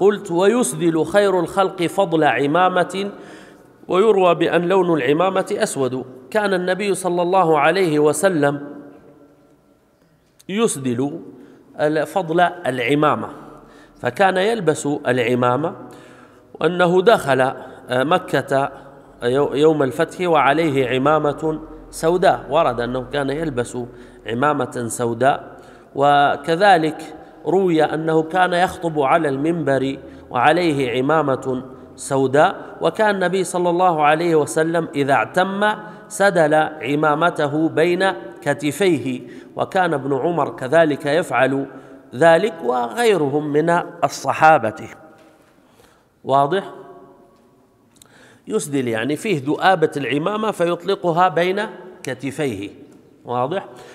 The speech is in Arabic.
قلت ويسدل خير الخلق فضل عمامة، ويروى بأن لون العمامة أسود. كان النبي صلى الله عليه وسلم يسدل فضل العمامة، فكان يلبس العمامة، وأنه دخل مكة يوم الفتح وعليه عمامة سوداء، ورد أنه كان يلبس عمامة سوداء. وكذلك روي أنه كان يخطب على المنبر وعليه عمامة سوداء، وكان النبي صلى الله عليه وسلم إذا اعتم سدل عمامته بين كتفيه، وكان ابن عمر كذلك يفعل ذلك وغيرهم من الصحابة. واضح؟ يسدل يعني فيه ذؤابة العمامة فيطلقها بين كتفيه. واضح؟